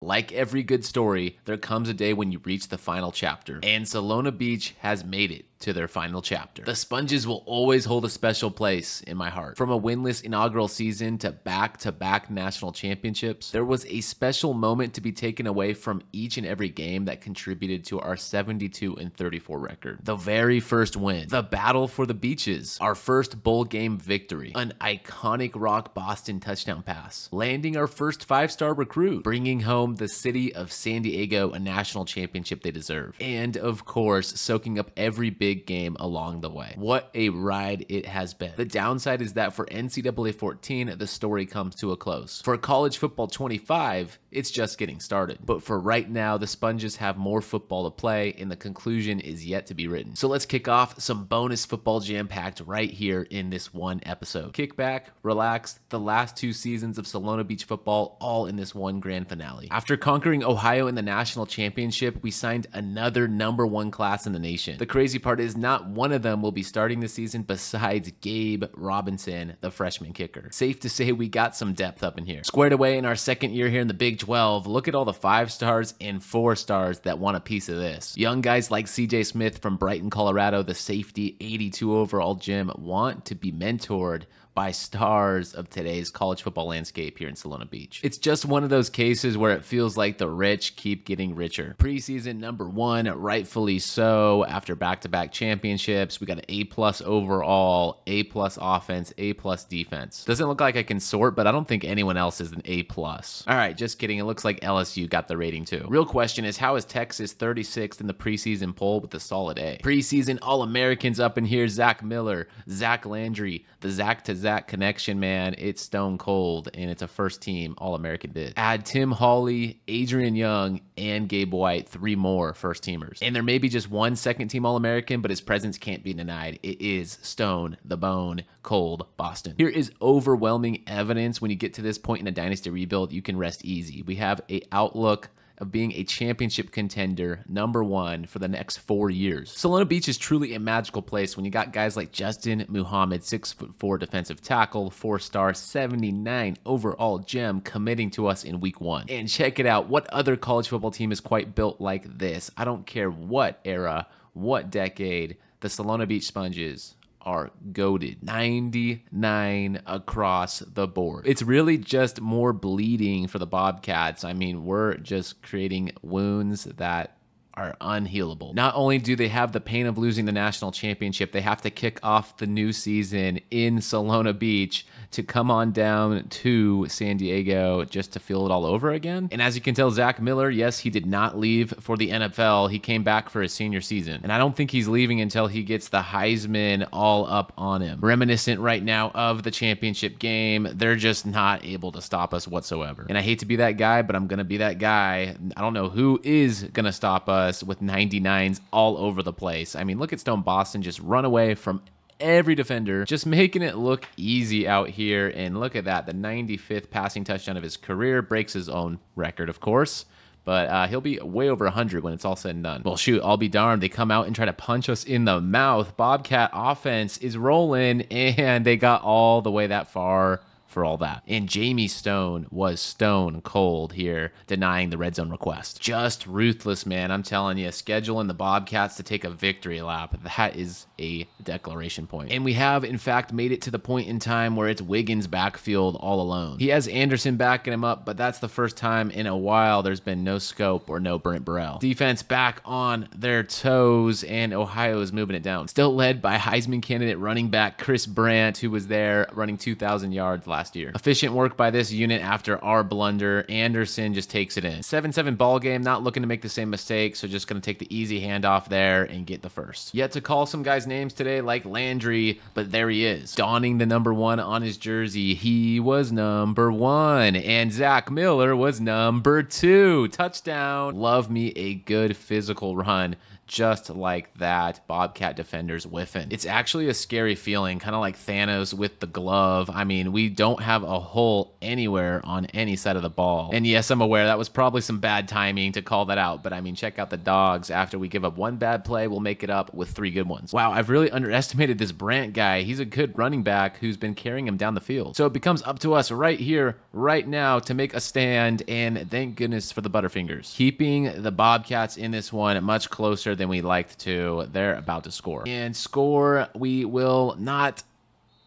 Like every good story, there comes a day when you reach the final chapter, and Solana Beach has made it to their final chapter. The Sponges will always hold a special place in my heart. From a winless inaugural season to back national championships, there was a special moment to be taken away from each and every game that contributed to our 72-34 record. The very first win, the battle for the beaches, our first bowl game victory, an iconic Rock Boston touchdown pass, landing our first 5-star recruit, bringing home the city of San Diego a national championship they deserve, and of course, soaking up every big game along the way. What a ride it has been. The downside is that for NCAA 14, the story comes to a close. For college football 25, it's just getting started. But for right now, the Sponges have more football to play and the conclusion is yet to be written. So let's kick off some bonus football jam-packed right here in this one episode. Kick back, relax, the last two seasons of Solana Beach football all in this one grand finale. After conquering Ohio in the national championship, we signed another #1 class in the nation. The crazy part is not one of them will be starting this season besides Gabe Robinson, the freshman kicker. Safe to say we got some depth up in here. Squared away in our second year here in the Big 12, look at all the 5-stars and 4-stars that want a piece of this. Young guys like CJ Smith from Brighton, Colorado, the safety 82 overall gem, want to be mentored by stars of today's college football landscape here in Solana Beach. It's just one of those cases where it feels like the rich keep getting richer. Preseason #1, rightfully so, after back-to-back championships. We got an A+ overall, A+ offense, A+ defense. Doesn't look like I can sort, but I don't think anyone else is an A+. All right, just kidding. It looks like LSU got the rating too. Real question is, how is Texas 36th in the preseason poll with a solid A? Preseason All-Americans up in here, Zach Miller, Zach Landry, the Zach to Zach connection, man. It's stone cold, and it's a first team All-American bid. Add Tim Hawley, Adrian Young, and Gabe White, 3 more first teamers. And there may be just one second team All-American, but his presence can't be denied. It is stone, the bone, cold Boston. Here is overwhelming evidence. When you get to this point in a dynasty rebuild, you can rest easy. We have an outlook of being a championship contender #1 for the next 4 years. Solana Beach is truly a magical place when you got guys like Justin Muhammad, 6'4" defensive tackle, 4-star, 79 overall gem, committing to us in week 1. And check it out, what other college football team is quite built like this? I don't care what era, what decade, the Solana Beach Sponges are goated. 99 across the board. It's really just more bleeding for the Bobcats. I mean, we're just creating wounds that are unhealable. Not only do they have the pain of losing the national championship, they have to kick off the new season in Solana Beach to come on down to San Diego just to feel it all over again. And as you can tell, Zach Miller, yes, he did not leave for the NFL. He came back for his senior season. And I don't think he's leaving until he gets the Heisman all up on him. Reminiscent right now of the championship game. They're just not able to stop us whatsoever. And I hate to be that guy, but I'm going to be that guy. I don't know who is going to stop us with 99s all over the place. I mean, look at Stone Boston just run away from every defender, just making it look easy out here. And look at that, the 95th passing touchdown of his career, breaks his own record, of course. But he'll be way over 100 when it's all said and done. Well, shoot, I'll be darned. They come out and try to punch us in the mouth. Bobcat offense is rolling, and they got all the way that far for all that. And Jamie Stone was stone cold here, denying the red zone request. Just ruthless, man. I'm telling you, scheduling the Bobcats to take a victory lap, that is a declaration point. And we have, in fact, made it to the point in time where it's Wiggins' backfield all alone. He has Anderson backing him up, but that's the first time in a while there's been no scope or no Brent Burrell. Defense back on their toes, and Ohio is moving it down. Still led by Heisman candidate running back Chris Brandt, who was there running 2,000 yards last year. Efficient work by this unit after our blunder. Anderson just takes it in. 7-7 ball game, not looking to make the same mistake, so just going to take the easy handoff there and get the first. Yet to call some guys' names today like Landry, but there he is. Donning the #1 on his jersey, he was #1, and Zach Miller was #2. Touchdown. Love me a good physical run. Just like that, Bobcat defenders whiffing. It's actually a scary feeling, kind of like Thanos with the glove. I mean, we don't don't have a hole anywhere on any side of the ball. And yes, I'm aware that was probably some bad timing to call that out, but I mean, check out the Dogs. After we give up one bad play, we'll make it up with three good ones. Wow, I've really underestimated this Brandt guy. He's a good running back who's been carrying him down the field. So it becomes up to us right here, right now, to make a stand, and thank goodness for the Butterfingers. Keeping the Bobcats in this one much closer than we liked to. They're about to score. And score, we will not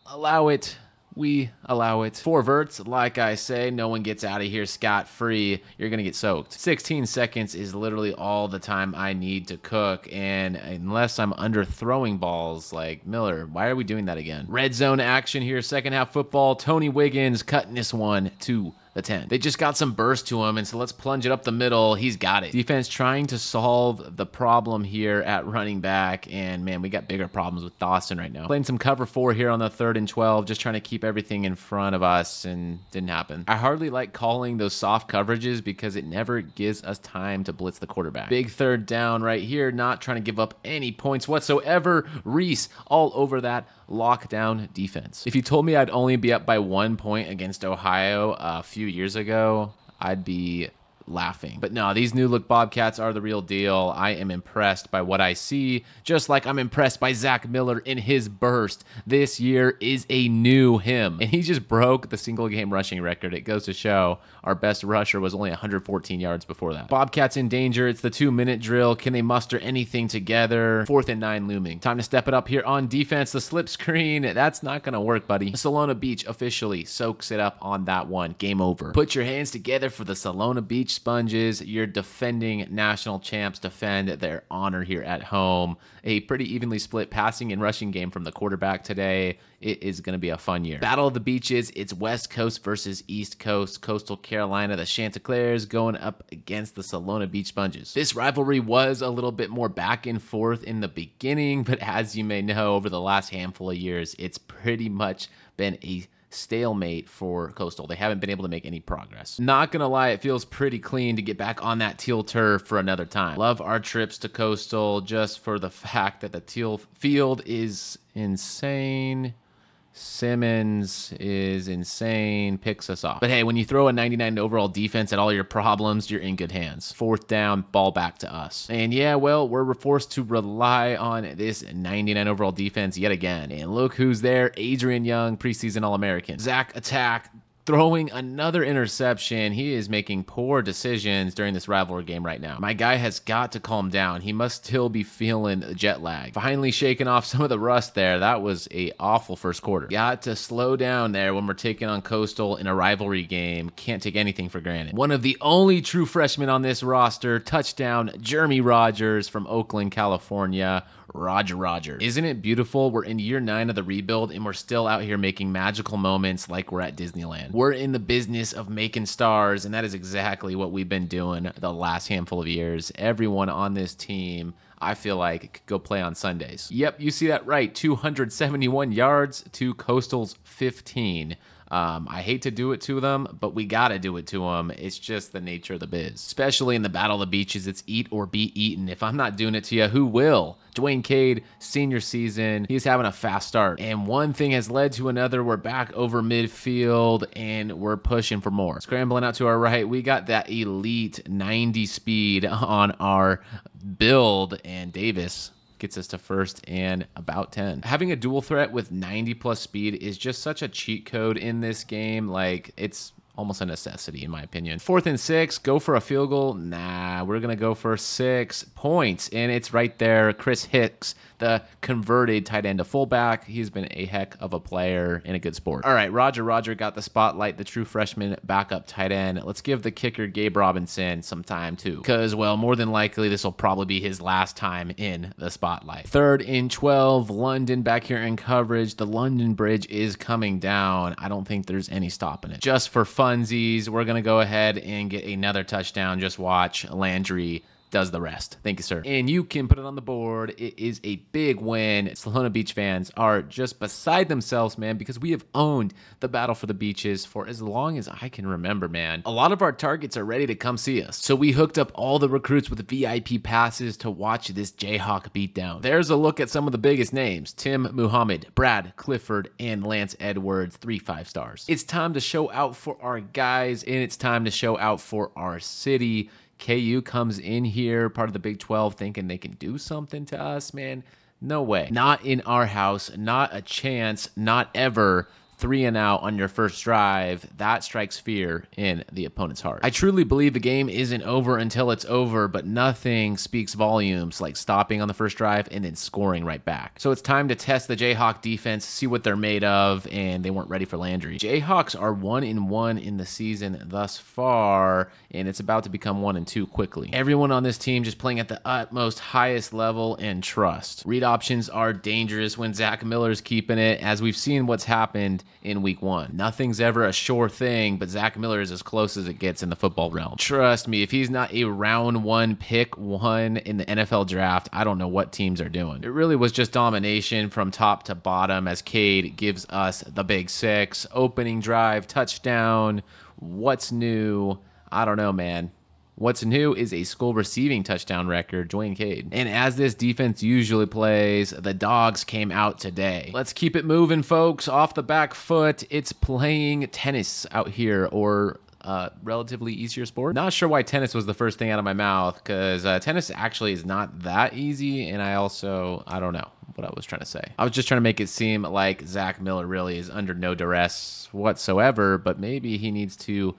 allow it. We allow it. 4 verts, like I say, no one gets out of here scot-free. You're going to get soaked. 16 seconds is literally all the time I need to cook, and unless I'm underthrowing balls like Miller, why are we doing that again? Red zone action here, second half football. Tony Wiggins cutting this one to the 10. They just got some burst to him, and so let's plunge it up the middle. He's got it. Defense trying to solve the problem here at running back, and man, we got bigger problems with Dawson right now. Playing some cover 4 here on the 3rd and 12, just trying to keep everything in front of us, and didn't happen. I hardly like calling those soft coverages because it never gives us time to blitz the quarterback. Big 3rd down right here, not trying to give up any points whatsoever. Reese all over that lockdown defense. If you told me I'd only be up by 1 point against Ohio a few years ago, I'd be laughing. But no, these new look Bobcats are the real deal. I am impressed by what I see, just like I'm impressed by Zach Miller in his burst. This year is a new him, and he just broke the single game rushing record. It goes to show our best rusher was only 114 yards before that. Bobcats in danger. It's the 2-minute drill. Can they muster anything together? 4th and 9 looming. Time to step it up here on defense. The slip screen, that's not gonna work, buddy. Solana Beach officially soaks it up on that one. Game over. Put your hands together for the Solana Beach Sponges. Your defending national champs defend their honor here at home. A pretty evenly split passing and rushing game from the quarterback today. It is going to be a fun year. Battle of the Beaches. It's West Coast versus East Coast. Coastal Carolina, the Chanticleers going up against the Solana Beach Sponges. This rivalry was a little bit more back and forth in the beginning, but as you may know, over the last handful of years, it's pretty much been a stalemate for Coastal. They haven't been able to make any progress. Not gonna lie, it feels pretty clean to get back on that teal turf for another time. Love our trips to Coastal just for the fact that the teal field is insane. Simmons is insane, picks us off. But hey, when you throw a 99 overall defense at all your problems, you're in good hands. 4th down, ball back to us. And yeah, well, we're forced to rely on this 99 overall defense yet again. And look who's there, Adrian Young, preseason All-American. Zach Attack, throwing another interception. He is making poor decisions during this rivalry game right now. My guy has got to calm down. He must still be feeling jet lag. Finally shaking off some of the rust there. That was an awful first quarter. Got to slow down there when we're taking on Coastal in a rivalry game. Can't take anything for granted. One of the only true freshmen on this roster, touchdown, Jeremy Rogers from Oakland, California. Roger Roger. Isn't it beautiful? We're in year 9 of the rebuild, and we're still out here making magical moments like we're at Disneyland. We're in the business of making stars, and that is exactly what we've been doing the last handful of years. Everyone on this team, I feel like, could go play on Sundays. Yep, you see that right. 271 yards to Coastal's 15. I hate to do it to them, but we got to do it to them. It's just the nature of the biz. Especially in the Battle of the Beaches, it's eat or be eaten. If I'm not doing it to you, who will? Dwayne Cade, senior season. He's having a fast start. And one thing has led to another. We're back over midfield, and we're pushing for more. Scrambling out to our right. We got that elite 90 speed on our build, and Davis gets us to 1st and about 10. Having a dual threat with 90 plus speed is just such a cheat code in this game. Like, it's almost a necessity in my opinion. 4th and 6, go for a field goal. Nah, we're gonna go for 6 points, and it's right there. Chris Hicks, the converted tight end to fullback. He's been a heck of a player and a good sport. All right, Roger Roger got the spotlight, the true freshman backup tight end. Let's give the kicker, Gabe Robinson, some time too, because, well, more than likely, this will probably be his last time in the spotlight. 3rd and 12, London back here in coverage. The London Bridge is coming down. I don't think there's any stopping it. Just for funsies, we're going to go ahead and get another touchdown. Just watch Landry does the rest. Thank you, sir. And you can put it on the board. It is a big win. Solana Beach fans are just beside themselves, man, because we have owned the battle for the beaches for as long as I can remember, man. A lot of our targets are ready to come see us. So we hooked up all the recruits with VIP passes to watch this Jayhawk beatdown. There's a look at some of the biggest names: Tim Muhammad, Brad Clifford, and Lance Edwards, 3 5-stars. It's time to show out for our guys, and it's time to show out for our city. KU comes in here, part of the Big 12, thinking they can do something to us, man. No way. Not in our house. Not a chance. Not ever. 3-and-out on your first drive. That strikes fear in the opponent's heart. I truly believe the game isn't over until it's over, but nothing speaks volumes like stopping on the first drive and then scoring right back. So it's time to test the Jayhawk defense, see what they're made of, and they weren't ready for Landry. Jayhawks are 1-1 in the season thus far, and it's about to become 1-2 quickly. Everyone on this team just playing at the utmost highest level and trust. Read options are dangerous when Zach Miller's keeping it, as we've seen what's happened in week 1. Nothing's ever a sure thing, but Zach Miller is as close as it gets in the football realm. Trust me, if he's not a round 1 pick 1 in the NFL draft, I don't know what teams are doing. It really was just domination from top to bottom as Cade gives us the big 6. Opening drive, touchdown. What's new? I don't know, man. What's new is a school receiving touchdown record, Dwayne Cade. And as this defense usually plays, the dogs came out today. Let's keep it moving, folks. Off the back foot, it's playing tennis out here, or relatively easier sport. Not sure why tennis was the first thing out of my mouth, because tennis actually is not that easy, and I don't know what I was trying to say. I was just trying to make it seem like Zach Miller really is under no duress whatsoever, but maybe he needs to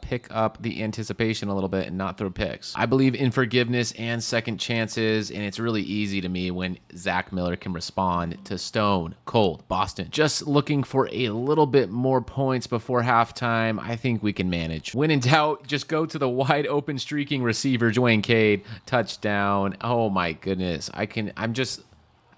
pick up the anticipation a little bit and not throw picks. I believe in forgiveness and second chances, and it's really easy to me when Zach Miller can respond to Stone Cold Boston. Just looking for a little bit more points before halftime. I think we can manage. When in doubt, just go to the wide open streaking receiver, Dwayne Cade. Touchdown. Oh my goodness.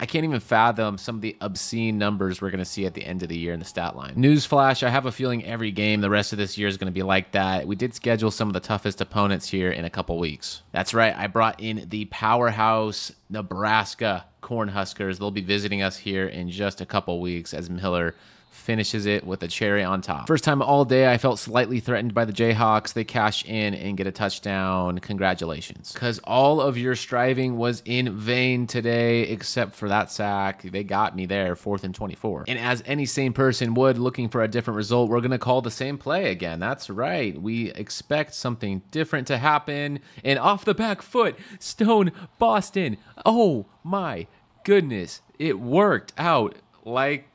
I can't even fathom some of the obscene numbers we're going to see at the end of the year in the stat line. Newsflash, I have a feeling every game the rest of this year is going to be like that. We did schedule some of the toughest opponents here in a couple weeks. That's right, I brought in the powerhouse Nebraska Cornhuskers. They'll be visiting us here in just a couple weeks as Miller finishes it with a cherry on top. First time all day I felt slightly threatened by the Jayhawks. They cash in and get a touchdown. Congratulations. Because all of your striving was in vain today, except for that sack. They got me there, 4th and 24. And as any sane person would, looking for a different result, we're going to call the same play again. That's right. We expect something different to happen. And off the back foot, Stone Boston. Oh my goodness. It worked out like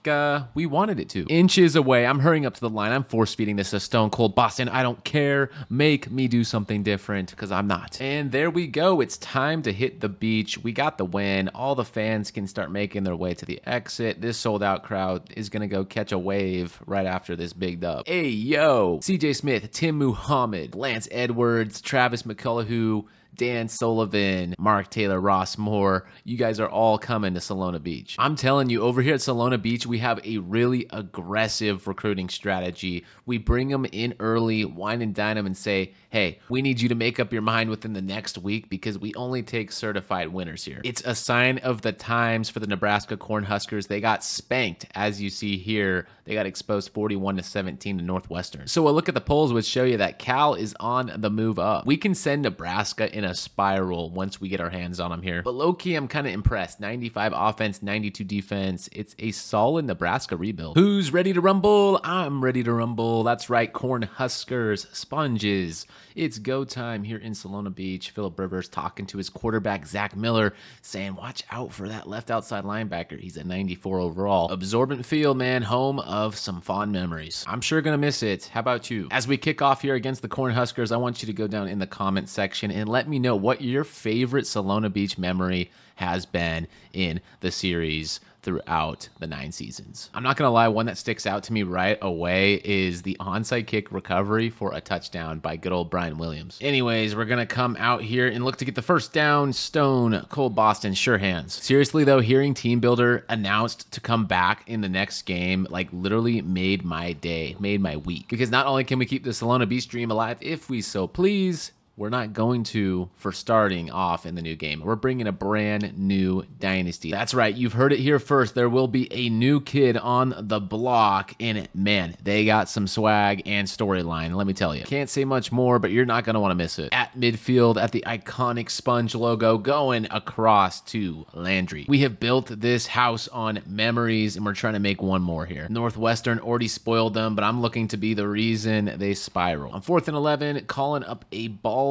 we wanted it to. Inches away. I'm hurrying up to the line. I'm force feeding this to Stone Cold Boston. I don't care. Make me do something different, because I'm not. And there we go. It's time to hit the beach. We got the win. All the fans can start making their way to the exit. This sold out crowd is going to go catch a wave right after this big dub. Hey, yo. CJ Smith, Tim Muhammad, Lance Edwards, Travis McCullough, Dan Sullivan, Mark Taylor, Ross Moore, you guys are all coming to Solana Beach. I'm telling you, over here at Solana Beach, we have a really aggressive recruiting strategy. We bring them in early, wine and dine them, and say, hey, we need you to make up your mind within the next week, because we only take certified winners here. It's a sign of the times for the Nebraska Cornhuskers. They got spanked, as you see here. They got exposed 41-17 to Northwestern. So a look at the polls would show you that Cal is on the move up. We can send Nebraska in a spiral once we get our hands on them here. But low-key, I'm kind of impressed. 95 offense, 92 defense. It's a solid Nebraska rebuild. Who's ready to rumble? I'm ready to rumble. That's right, Cornhuskers, sponges. It's go time here in Solana Beach. Phillip Rivers talking to his quarterback, Zach Miller, saying, watch out for that left outside linebacker. He's a 94 overall. Absorbent field, man. Home of some fond memories. I'm sure gonna miss it. How about you? As we kick off here against the Cornhuskers, I want you to go down in the comment section and let me know what your favorite Solana Beach memory has been in the series throughout the 9 seasons. I'm not gonna lie, one that sticks out to me right away is the onside kick recovery for a touchdown by good old Brian Williams. Anyways, we're gonna come out here and look to get the first down. Stone Cold Boston, sure hands. Seriously though, hearing Team Builder announced to come back in the next game, like, literally made my day, made my week. Because not only can we keep the Solana Beach dream alive if we so please, We're not going to for starting off in the new game. We're bringing a brand new dynasty. That's right. You've heard it here first. There will be a new kid on the block, and man, they got some swag and storyline. Let me tell you, can't say much more, but you're not going to want to miss it. At midfield, at the iconic sponge logo going across to Landry. We have built this house on memories, and we're trying to make one more here. Northwestern already spoiled them, but I'm looking to be the reason they spiral. On 4th and 11, calling up a ball.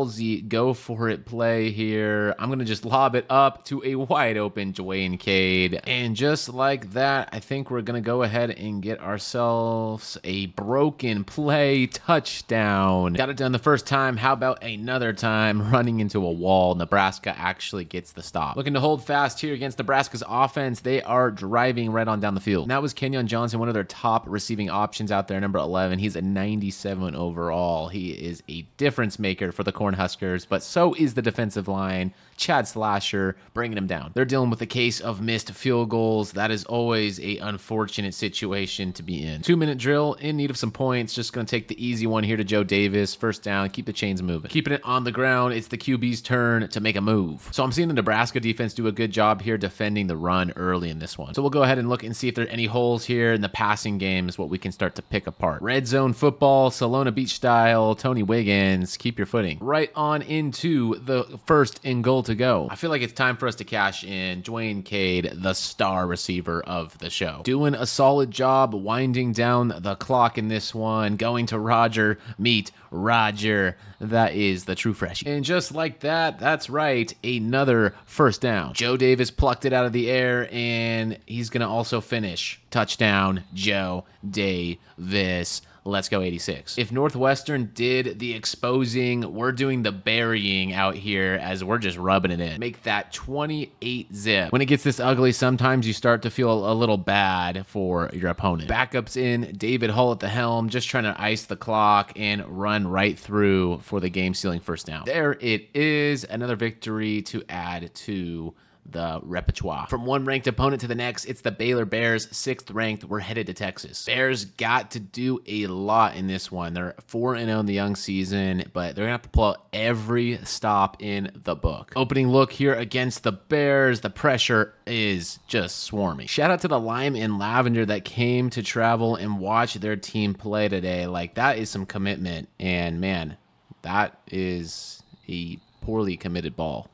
Go for it play here. I'm going to just lob it up to a wide open Dwayne Cade. And just like that, I think we're going to go ahead and get ourselves a broken play touchdown. Got it done the first time. How about another time running into a wall? Nebraska actually gets the stop. Looking to hold fast here against Nebraska's offense. They are driving right on down the field. And that was Kenyon Johnson, one of their top receiving options out there, number 11. He's a 97 overall. He is a difference maker for the Cornhuskers, but so is the defensive line. Chad Slasher bringing him down. They're dealing with a case of missed field goals. That is always a unfortunate situation to be in. 2-minute drill, in need of some points. Just going to take the easy one here to Joe Davis. First down, keep the chains moving. Keeping it on the ground, it's the QB's turn to make a move. So I'm seeing the Nebraska defense do a good job here defending the run early in this one. So we'll go ahead and look and see if there are any holes here in the passing game is what we can start to pick apart. Red zone football, Solana Beach style, Tony Wiggins, keep your footing. Right on into the first and goal to go. I feel like it's time for us to cash in Dwayne Cade, the star receiver of the show. Doing a solid job winding down the clock in this one. Going to Roger. Meet Roger. That is the true freshie. And just like that, that's right, another first down. Joe Davis plucked it out of the air, and he's going to also finish. Touchdown, Joe Davis. Let's go 86. If Northwestern did the exposing, we're doing the burying out here as we're just rubbing it in. Make that 28-zip. When it gets this ugly, sometimes you start to feel a little bad for your opponent. Backups in, David Hull at the helm, just trying to ice the clock and run right through for the game-sealing first down. There it is. Another victory to add to the repertoire. From one ranked opponent to the next, it's the Baylor Bears, 6th ranked. We're headed to Texas. Bears got to do a lot in this one. They're 4-0 in the young season, but they're gonna have to pull out every stop in the book. Opening look here against the Bears. The pressure is just swarming. Shout out to the Lime and Lavender that came to travel and watch their team play today. Like, that is some commitment, and man, that is a poorly committed ball.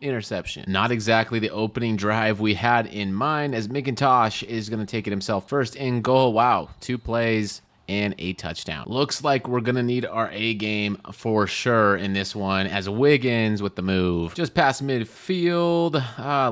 Interception. Not exactly the opening drive we had in mind, as McIntosh is going to take it himself. First and goal. Wow. 2 plays and a touchdown. Looks like we're going to need our A game for sure in this one, as Wiggins with the move. Just past midfield.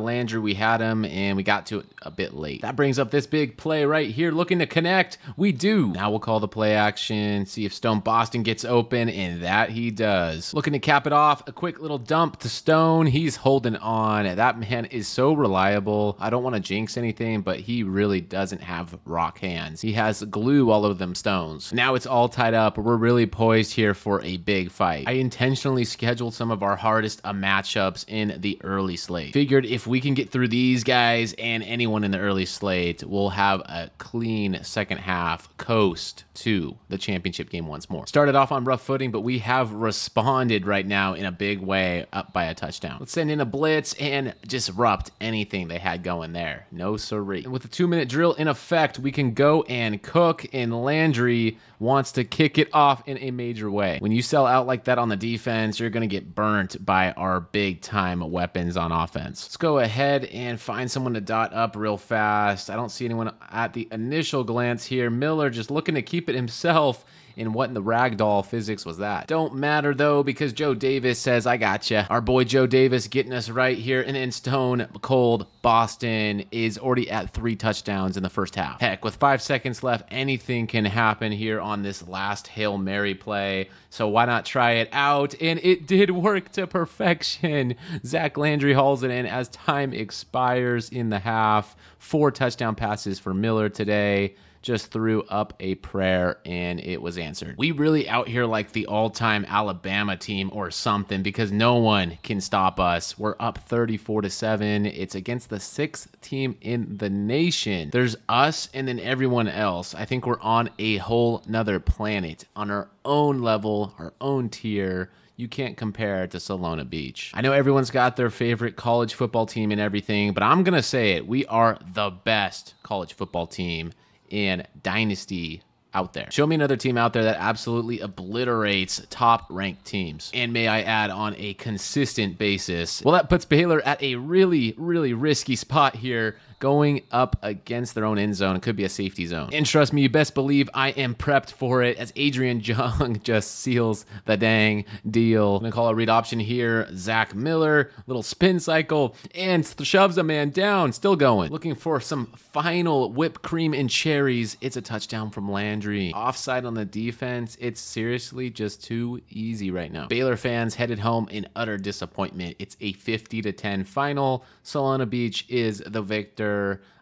Landry, we had him, and we got to it a bit late. That brings up this big play right here. Looking to connect. We do. Now we'll call the play action, see if Stone Boston gets open, and that he does. Looking to cap it off. A quick little dump to Stone. He's holding on. That man is so reliable. I don't want to jinx anything, but he really doesn't have rock hands. He has glue all over them stuff. Now it's all tied up. We're really poised here for a big fight. I intentionally scheduled some of our hardest matchups in the early slate. Figured if we can get through these guys and anyone in the early slate, we'll have a clean second half coast to the championship game once more. Started off on rough footing, but we have responded right now in a big way, up by a touchdown. Let's send in a blitz and disrupt anything they had going there. No siree. And with the 2-minute drill in effect, we can go and cook, and Landry wants to kick it off in a major way. When you sell out like that on the defense, you're going to get burnt by our big time weapons on offense. Let's go ahead and find someone to dot up real fast. I don't see anyone at the initial glance here. Miller just looking to keep it himself. And what in the ragdoll physics was that? Don't matter, though, because Joe Davis says, I gotcha. Our boy Joe Davis getting us right here. And then Stone Cold Boston is already at 3 touchdowns in the first half. Heck, with 5 seconds left, anything can happen here on this last Hail Mary play. So why not try it out? And it did work to perfection. Zach Landry hauls it in as time expires in the half. 4 touchdown passes for Miller today. Just threw up a prayer, and it was answered. We really out here like the all-time Alabama team or something, because no one can stop us. We're up 34-7. It's against the 6th team in the nation. There's us and then everyone else. I think we're on a whole nother planet, on our own level, our own tier. you can't compare to Solana Beach. I know everyone's got their favorite college football team and everything, but I'm gonna say it, we are the best college football team in Dynasty out there. Show me another team out there that absolutely obliterates top-ranked teams, and may I add, on a consistent basis. Well, that puts Baylor at a really, really risky spot here, going up against their own end zone. It could be a safety zone. And trust me, you best believe I am prepped for it, as Adrian Jung just seals the dang deal. I'm gonna call a read option here. Zach Miller, little spin cycle, and shoves a man down, still going. Looking for some final whipped cream and cherries. It's a touchdown from Landry. Offside on the defense. It's seriously just too easy right now. Baylor fans headed home in utter disappointment. It's a 50-10 final. Solana Beach is the victor.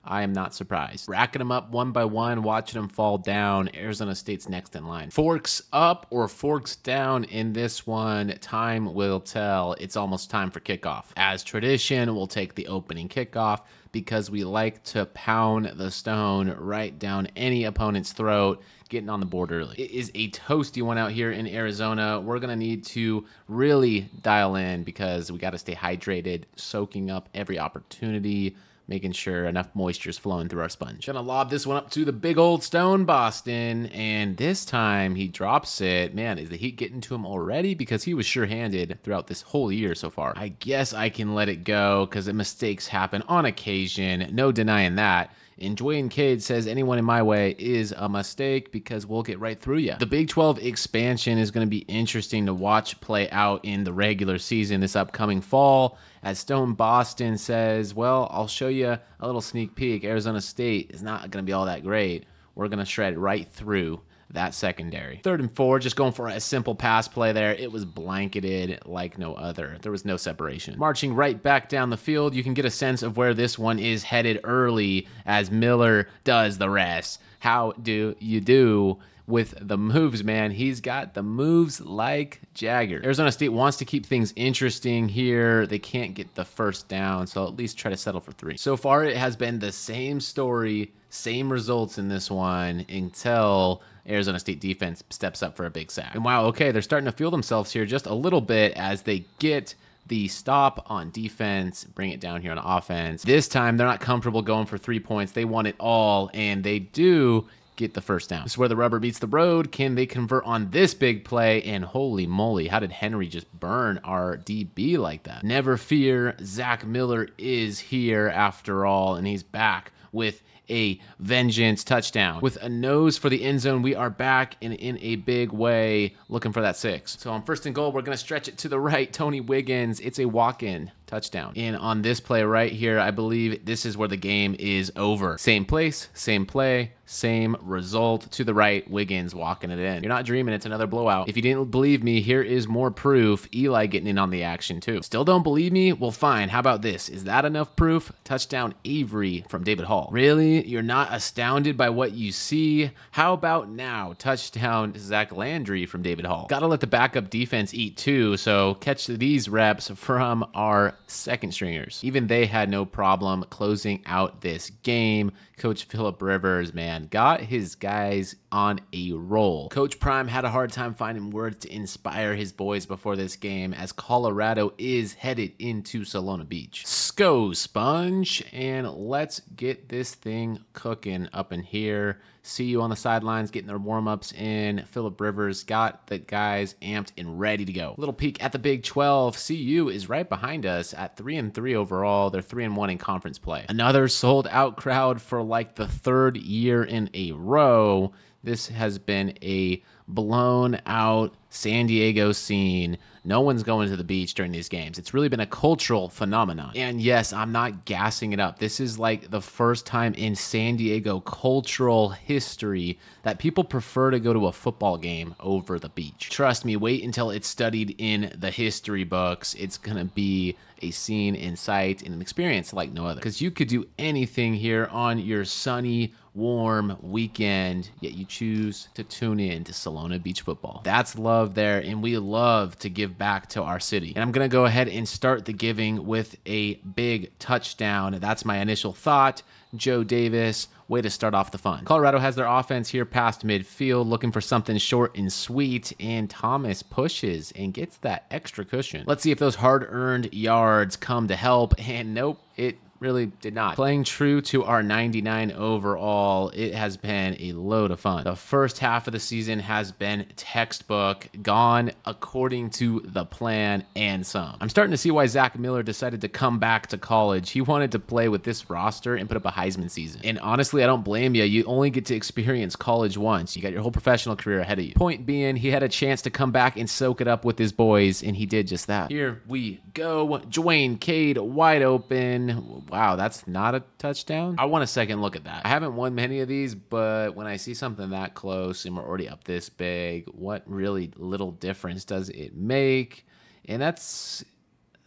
I am not surprised. Racking them up one by one, watching them fall down. Arizona State's next in line. Forks up or forks down in this one? Time will tell. It's almost time for kickoff. As tradition, we'll take the opening kickoff because we like to pound the stone right down any opponent's throat, getting on the board early. It is a toasty one out here in Arizona. We're gonna need to really dial in because we gotta stay hydrated, soaking up every opportunity, making sure enough moisture is flowing through our sponge. Gonna lob this one up to the big old stone, Boston, and this time he drops it. Man, is the heat getting to him already? Because he was sure-handed throughout this whole year so far. I guess I can let it go, because mistakes happen on occasion, no denying that. And Dwayne Cade says anyone in my way is a mistake, because we'll get right through you. The Big 12 expansion is going to be interesting to watch play out in the regular season this upcoming fall. As Stone Boston says, well, I'll show you a little sneak peek. Arizona State is not going to be all that great. We're going to shred right through that secondary. 3rd and 4, just going for a simple pass play there. It was blanketed like no other. There was no separation. Marching right back down the field, you can get a sense of where this one is headed early as Miller does the rest. How do you do with the moves, man? He's got the moves like Jagger. Arizona State wants to keep things interesting here. They can't get the first down, so at least try to settle for 3. So far, it has been the same story, same results in this one until Arizona State defense steps up for a big sack. And wow, okay, they're starting to feel themselves here just a little bit as they get the stop on defense, bring it down here on offense. This time, they're not comfortable going for 3 points. They want it all, and they do get the first down. This is where the rubber meets the road. Can they convert on this big play? And holy moly, how did Henry just burn our DB like that? Never fear, Zach Miller is here after all, and he's back with a vengeance touchdown. With a nose for the end zone, we are back and in a big way, looking for that 6. So on 1st and goal, we're gonna stretch it to the right. Tony Wiggins, it's a walk-in touchdown. And on this play right here, I believe this is where the game is over. Same place, same play, same result. To the right, Wiggins walking it in. You're not dreaming, it's another blowout. If you didn't believe me, here is more proof. Eli getting in on the action too. Still don't believe me? Well, fine, how about this? Is that enough proof? Touchdown Avery from David Hall. Really? You're not astounded by what you see? How about now? Touchdown Zach Landry from David Hall. Gotta let the backup defense eat too, so catch these reps from our 2nd stringers. Even they had no problem closing out this game. Coach Philip Rivers, man, got his guys on a roll. Coach Prime had a hard time finding words to inspire his boys before this game, as Colorado is headed into Solana Beach. Sco Sponge, and let's get this thing cooking up in here. See you on the sidelines getting their warm-ups in. Philip Rivers got the guys amped and ready to go. Little peek at the Big 12. CU is right behind us at 3-3 overall. They're 3-1 in conference play. Another sold-out crowd for like the 3rd year in a row. This has been a blown-out San Diego scene. No one's going to the beach during these games. It's really been a cultural phenomenon. And yes, I'm not gassing it up. This is like the first time in San Diego cultural history that people prefer to go to a football game over the beach. Trust me, wait until it's studied in the history books. It's gonna be a scene in sight and an experience like no other. Because you could do anything here on your sunny, warm weekend, yet you choose to tune in to Solana Beach football. That's love there, and we love to give give back to our city. And I'm going to go ahead and start the giving with a big touchdown. That's my initial thought. Joe Davis, way to start off the fun. Colorado has their offense here past midfield, looking for something short and sweet, and Thomas pushes and gets that extra cushion. Let's see if those hard-earned yards come to help, and nope, it really did not. Playing true to our 99 overall, it has been a load of fun. The first half of the season has been textbook, gone according to the plan and some. I'm starting to see why Zach Miller decided to come back to college. He wanted to play with this roster and put up a Heisman season. And honestly, I don't blame you. You only get to experience college once. You got your whole professional career ahead of you. Point being, he had a chance to come back and soak it up with his boys, and he did just that. Here we go. Dwayne Cade wide open. Wow, that's not a touchdown. I want a second look at that. I haven't won many of these, but when I see something that close and we're already up this big, what really little difference does it make? And that's...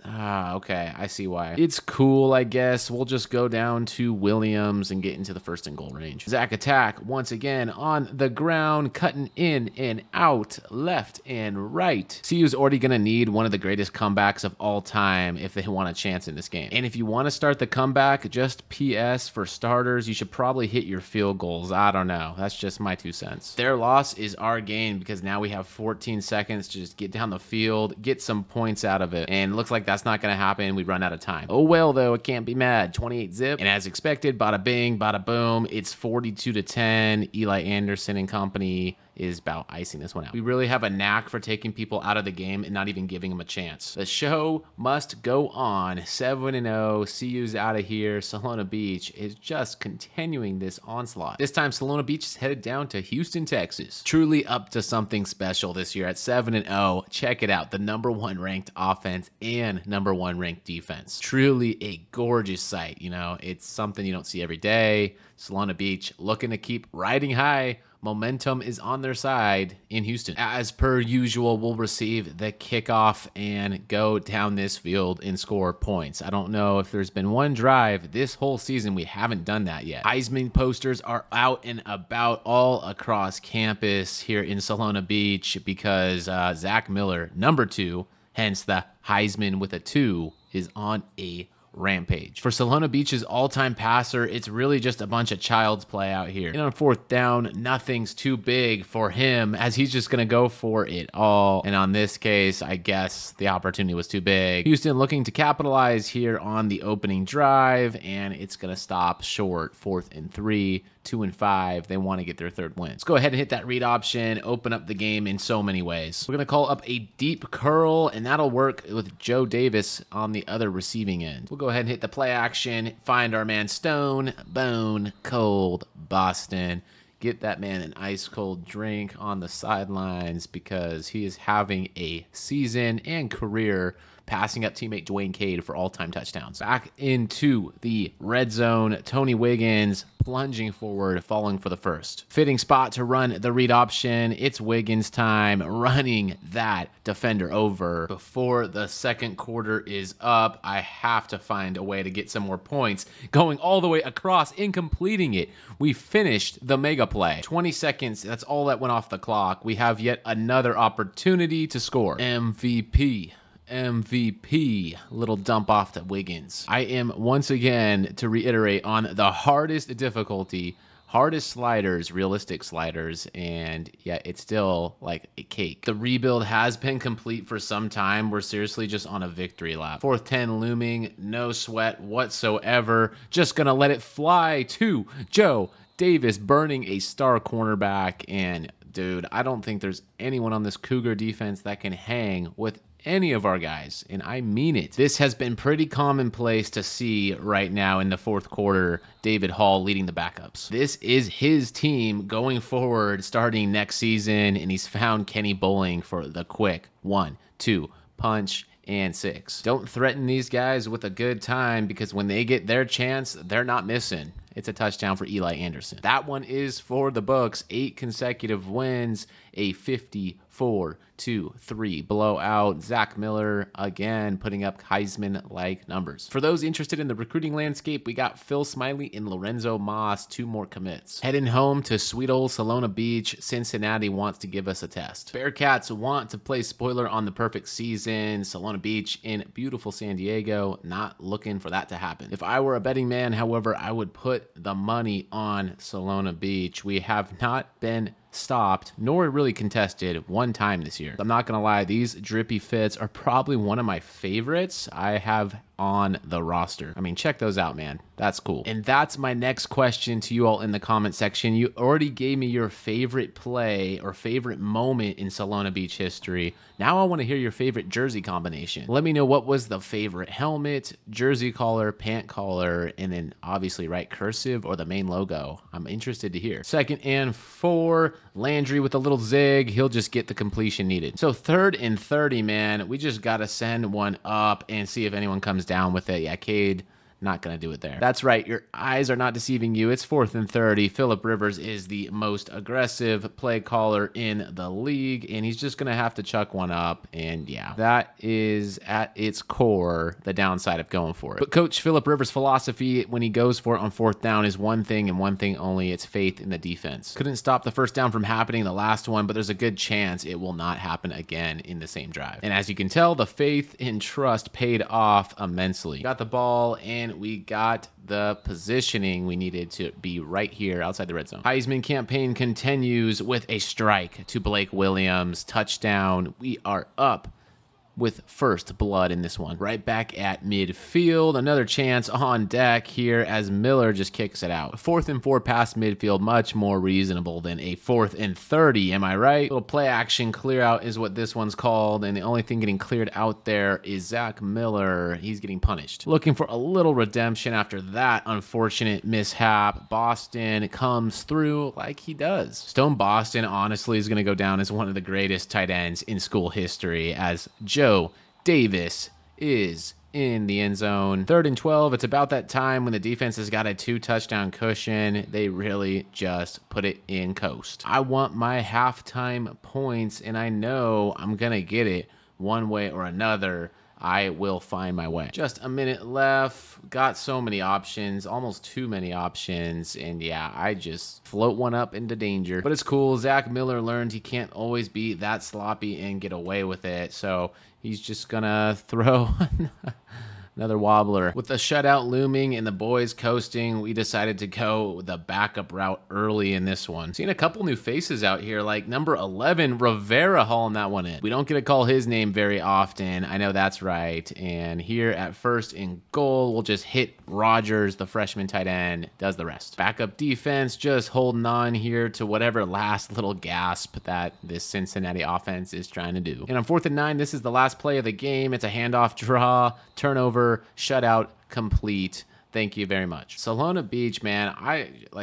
okay, I see why. It's cool, I guess. We'll just go down to Williams and get into the first and goal range. Zach Attack, once again, on the ground, cutting in and out, left and right. CU's already going to need one of the greatest comebacks of all time if they want a chance in this game. And if you want to start the comeback, just PS for starters, you should probably hit your field goals. I don't know. That's just my 2 cents. Their loss is our gain because now we have 14 seconds to just get down the field, get some points out of it, and it looks like that's not going to happen. We run out of time. Oh, well, though, it can't be mad. 28 zip. And as expected, bada bing, bada boom. It's 42-10. Eli Anderson and company is about icing this one out. We really have a knack for taking people out of the game and not even giving them a chance. The show must go on. 7-0. CU's out of here. Solana Beach is just continuing this onslaught. This time, Solana Beach is headed down to Houston, Texas. Truly up to something special this year at 7-0. Check it out. The #1 ranked offense and #1 ranked defense. Truly a gorgeous sight. You know, it's something you don't see every day. Solana Beach looking to keep riding high. Momentum is on their side in Houston. As per usual, we'll receive the kickoff and go down this field and score points. I don't know if there's been one drive this whole season we haven't done that yet. Heisman posters are out and about all across campus here in Solana Beach because Zach Miller, #2, hence the Heisman with a 2, is on a rampage. For Solana Beach's all-time passer, it's really just a bunch of child's play out here. And on 4th down, nothing's too big for him as he's just going to go for it all. And on this case, I guess the opportunity was too big. Houston looking to capitalize here on the opening drive, and it's going to stop short. 4th and 3, 2 and 5. They want to get their 3rd win. Let's go ahead and hit that read option, open up the game in so many ways. We're going to call up a deep curl, and that'll work with Joe Davis on the other receiving end. We'll go ahead and hit the play action, find our man Stone, Bone Cold Boston. Get that man an ice-cold drink on the sidelines because he is having a season and career passing up teammate Dwayne Cade for all-time touchdowns. Back into the red zone, Tony Wiggins plunging forward, falling for the first. Fitting spot to run the read option. It's Wiggins time, running that defender over. Before the 2nd quarter is up, I have to find a way to get some more points. Going all the way across and completing it. We finished the mega play. 20 seconds, that's all that went off the clock. We have yet another opportunity to score. MVP, little dump off to Wiggins. I am once again, to reiterate, on the hardest difficulty, hardest sliders, realistic sliders, and yeah, it's still like a cake. The rebuild has been complete for some time. We're seriously just on a victory lap. 4th and 10 looming, no sweat whatsoever. Just gonna let it fly to Joe Davis, burning a star cornerback. And dude, I don't think there's anyone on this Cougar defense that can hang with any of our guys, and I mean it. This has been pretty commonplace to see right now in the 4th quarter, David Hall leading the backups. This is his team going forward starting next season, and he's found Kenny Bowling for the quick 1-2 punch and 6. Don't threaten these guys with a good time because when they get their chance, they're not missing. It's a touchdown for Eli Anderson. That one is for the books. 8 consecutive wins, a 54 4, 2, 3. Blowout. Zach Miller again putting up Heisman-like numbers. For those interested in the recruiting landscape, we got Phil Smiley and Lorenzo Moss, 2 more commits. Heading home to sweet old Solana Beach, Cincinnati wants to give us a test. Bearcats want to play spoiler on the perfect season. Solana Beach in beautiful San Diego, not looking for that to happen. If I were a betting man, however, I would put the money on Solana Beach. We have not been stopped nor really contested one time this year. I'm not gonna lie, these drippy fits are probably one of my favorites I have on the roster. I mean, check those out, man. That's cool. And that's my next question to you all in the comment section. You already gave me your favorite play or favorite moment in Solana Beach history. Now I want to hear your favorite jersey combination. Let me know, what was the favorite helmet, jersey collar, pant collar, and then obviously, right, cursive or the main logo. I'm interested to hear. 2nd and 4, Landry with a little zig. He'll just get the completion needed. So 3rd and 30, man, we just got to send one up and see if anyone comes down with it. Yeah, Cade, not going to do it there. That's right. Your eyes are not deceiving you. It's 4th and 30. Phillip Rivers is the most aggressive play caller in the league, and he's just going to have to chuck one up. And yeah, that is at its core the downside of going for it. But Coach Phillip Rivers' philosophy when he goes for it on 4th down is one thing and one thing only. It's faith in the defense. Couldn't stop the 1st down from happening, the last one, but there's a good chance it will not happen again in the same drive. And as you can tell, the faith and trust paid off immensely. Got the ball, and we got the positioning we needed to be right here outside the red zone. Heisman campaign continues with a strike to Blake Williams. Touchdown. We are up with first blood in this one. Right back at midfield. Another chance on deck here as Miller just kicks it out. 4th and 4 past midfield. Much more reasonable than a 4th and 30. Am I right? Little play action clear out is what this one's called. And the only thing getting cleared out there is Zach Miller. He's getting punished. Looking for a little redemption after that unfortunate mishap. Boston comes through like he does. Stone Boston honestly is going to go down as one of the greatest tight ends in school history, as Joe Davis is in the end zone. 3rd and 12. It's about that time when the defense has got a 2-touchdown cushion. They really just put it in coast. I want my halftime points, and I know I'm gonna get it one way or another. I will find my way. Just a minute left. Got so many options, almost too many options. And yeah, I just float one up into danger. But it's cool. Zach Miller learned he can't always be that sloppy and get away with it. So he's just gonna throw another wobbler. With the shutout looming and the boys coasting, we decided to go the backup route early in this one. Seeing a couple new faces out here, like number 11, Rivera hauling that one in. We don't get to call his name very often. I know that's right. And here at 1st and goal, we'll just hit Rogers, the freshman tight end, does the rest. Backup defense just holding on here to whatever last little gasp that this Cincinnati offense is trying to do. And on 4th and 9, this is the last play of the game. It's a handoff draw, turnover, shutout, complete. Thank you very much. Solana Beach, man,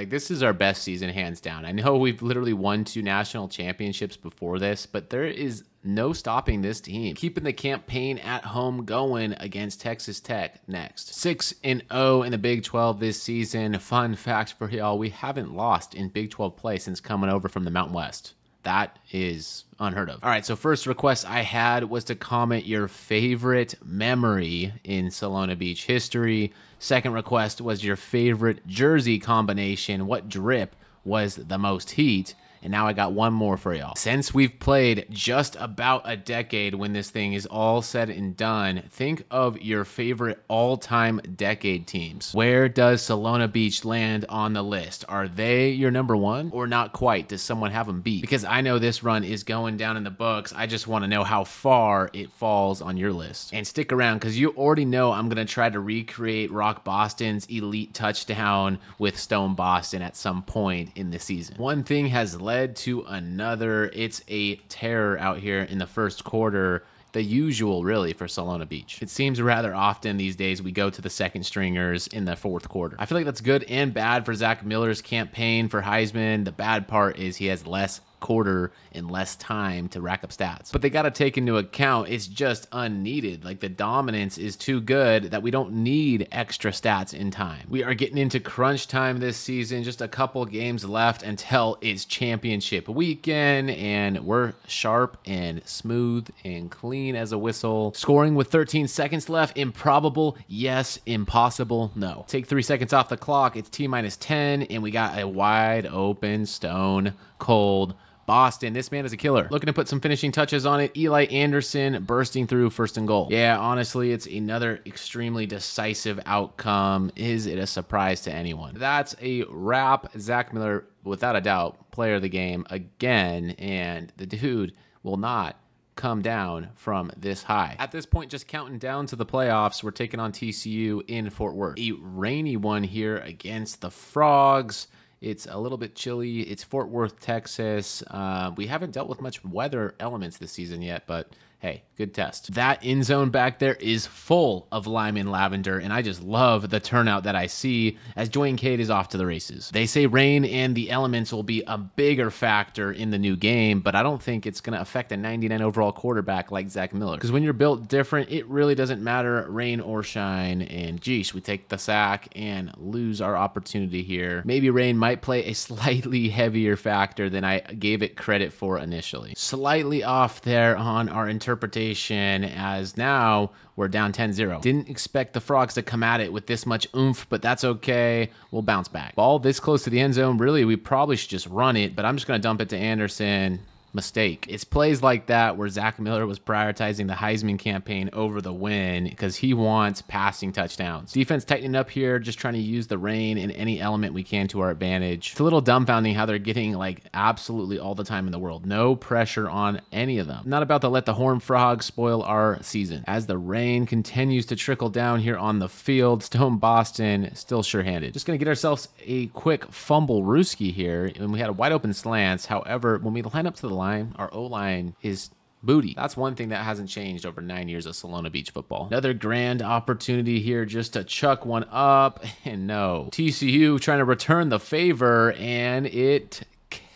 this is our best season, hands down. I know we've literally won 2 national championships before this, but there is no stopping this team. Keeping the campaign at home going against Texas Tech next. 6-0 in the Big 12 this season. Fun fact for y'all, we haven't lost in Big 12 play since coming over from the Mountain West. That is unheard of. All right, so first request I had was to comment your favorite memory in Solana Beach history. 2nd request was your favorite jersey combination. What drip was the most heat? And now I got one more for y'all. Since we've played just about a decade, when this thing is all said and done, think of your favorite all-time decade teams. Where does Solana Beach land on the list? Are they your number one or not quite? Does someone have them beat? Because I know this run is going down in the books. I just want to know how far it falls on your list. And stick around, because you already know I'm going to try to recreate Rock Boston's elite touchdown with Stone Boston at some point in the season. One thing has led to another. It's a terror out here in the 1st quarter. The usual, really, for Solana Beach. It seems rather often these days we go to the 2nd stringers in the 4th quarter. I feel like that's good and bad for Zach Miller's campaign for Heisman. The bad part is he has less quarter and less time to rack up stats. But they got to take into account it's just unneeded. Like, the dominance is too good that we don't need extra stats in time. We are getting into crunch time this season, just a couple games left until it's championship weekend, and we're sharp and smooth and clean as a whistle. Scoring with 13 seconds left, improbable, yes. Impossible, no. Take 3 seconds off the clock, it's T-10, and we got a wide open stone cold Boston. This man is a killer. Looking to put some finishing touches on it. Eli Anderson bursting through first and goal. Yeah, honestly, it's another extremely decisive outcome. Is it a surprise to anyone? That's a wrap. Zach Miller, without a doubt, player of the game again, and the dude will not come down from this high. At this point, just counting down to the playoffs, we're taking on TCU in Fort Worth. A rainy one here against the Frogs. It's a little bit chilly. It's Fort Worth, Texas. We haven't dealt with much weather elements this season yet, but hey, good test. That end zone back there is full of lime and lavender, and I just love the turnout that I see as Joy and Cade is off to the races. They say rain and the elements will be a bigger factor in the new game, but I don't think it's going to affect a 99 overall quarterback like Zach Miller. Because when you're built different, it really doesn't matter, rain or shine, and geesh, we take the sack and lose our opportunity here. Maybe rain might play a slightly heavier factor than I gave it credit for initially. Slightly off there on our interpretation, as now we're down 10-0. Didn't expect the Frogs to come at it with this much oomph, but that's okay. We'll bounce back. Ball this close to the end zone. Really, we probably should just run it, but I'm just going to dump it to Anderson. Mistake. It's plays like that where Zach Miller was prioritizing the Heisman campaign over the win because he wants passing touchdowns. Defense tightening up here, just trying to use the rain and any element we can to our advantage. It's a little dumbfounding how they're getting like absolutely all the time in the world. No pressure on any of them. Not about to let the Horned Frogs spoil our season. As the rain continues to trickle down here on the field, Stone Boston still sure-handed. Just going to get ourselves a quick fumble rooski here, and we had a wide open slants. However, when we line up to the line, our O-line is booty. That's one thing that hasn't changed over 9 years of Solana Beach football. Another grand opportunity here just to chuck one up, and no. TCU trying to return the favor, and it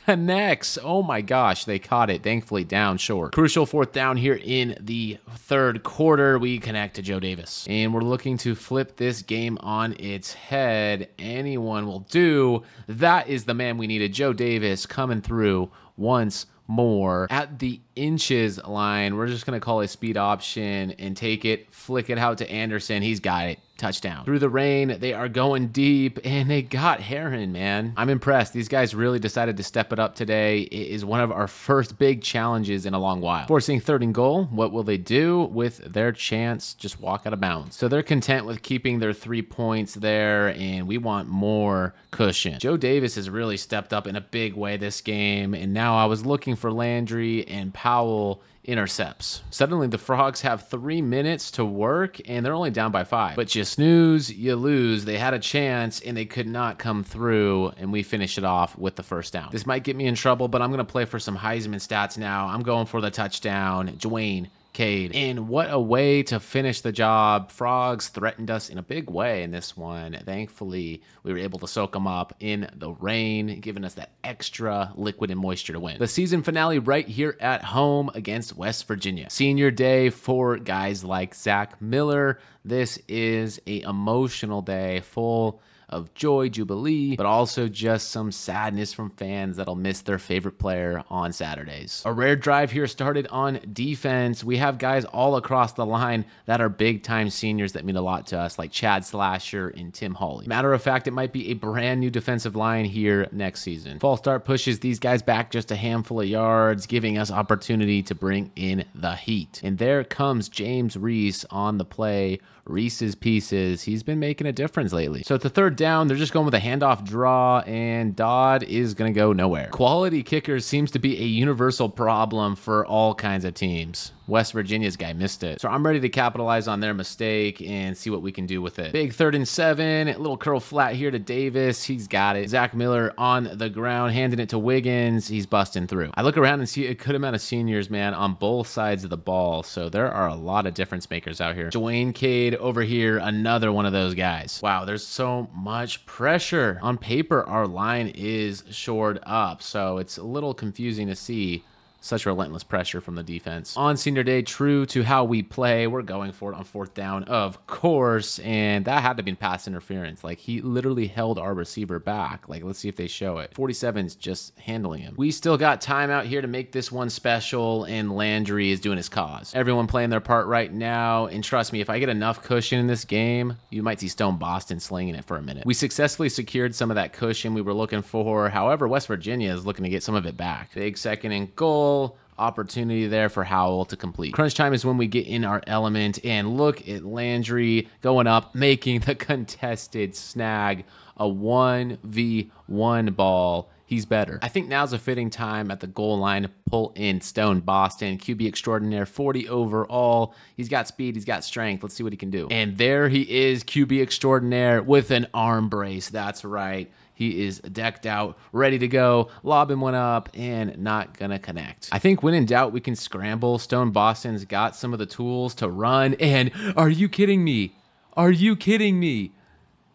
connects. Oh my gosh, they caught it, thankfully down short. Crucial fourth down here in the third quarter. We connect to Joe Davis, and we're looking to flip this game on its head. Anyone will do. That is the man we needed. Joe Davis coming through once more at the inches line. We're just going to call a speed option and take it, flick it out to Anderson. He's got it. Touchdown. Through the rain, they are going deep, and they got Heron, man. I'm impressed. These guys really decided to step it up today. It is one of our first big challenges in a long while. Forcing third and goal, what will they do with their chance? Just walk out of bounds. So they're content with keeping their 3 points there, and we want more cushion. Joe Davis has really stepped up in a big way this game, and now I was looking for Landry, and Powell intercepts. Suddenly the Frogs have 3 minutes to work, and they're only down by 5. But you snooze, you lose. They had a chance and they could not come through, and we finish it off with the first down. This might get me in trouble, but I'm going to play for some Heisman stats now. I'm going for the touchdown. Dwayne Cade. And what a way to finish the job. Frogs threatened us in a big way in this one. Thankfully, we were able to soak them up in the rain, giving us that extra liquid and moisture to win. The season finale right here at home against West Virginia. Senior day for guys like Zach Miller. This is an emotional day full of joy, jubilee, but also just some sadness from fans that'll miss their favorite player on Saturdays. A rare drive here started on defense. We have guys all across the line that are big-time seniors that mean a lot to us, like Chad Slasher and Tim Hawley. Matter of fact, it might be a brand new defensive line here next season. False start pushes these guys back just a handful of yards, giving us opportunity to bring in the heat. And there comes James Reese on the play. Reese's Pieces. He's been making a difference lately. So it's the third down. They're just going with a handoff draw, and Dodd is going to go nowhere. Quality kickers seems to be a universal problem for all kinds of teams. West Virginia's guy missed it. So I'm ready to capitalize on their mistake and see what we can do with it. Big 3rd and 7, little curl flat here to Davis. He's got it. Zach Miller on the ground, handing it to Wiggins. He's busting through. I look around and see a good amount of seniors, man, on both sides of the ball. So there are a lot of difference makers out here. Dwayne Cade over here, another one of those guys. Wow, there's so much pressure. On paper, our line is shored up, so it's a little confusing to see such relentless pressure from the defense. On senior day, true to how we play, we're going for it on 4th down, of course, and that had to be pass interference. Like, he literally held our receiver back. Like, let's see if they show it. 47's just handling him. We still got time out here to make this one special, and Landry is doing his cause. Everyone playing their part right now, and trust me, if I get enough cushion in this game, you might see Stone Boston slinging it for a minute. We successfully secured some of that cushion we were looking for. However, West Virginia is looking to get some of it back. Big 2nd and goal. Opportunity there for Howell to complete. Crunch time is when we get in our element, and look at Landry going up, making the contested snag, a 1v1 ball. He's better. I think now's a fitting time at the goal line to pull in Stone Boston, QB extraordinaire, 40 overall. He's got speed, he's got strength. Let's see what he can do. And there he is, QB extraordinaire with an arm brace. That's right. He is decked out, ready to go, lobbing one up, and not gonna connect. I think when in doubt, we can scramble. Stone Boston's got some of the tools to run, and are you kidding me? Are you kidding me?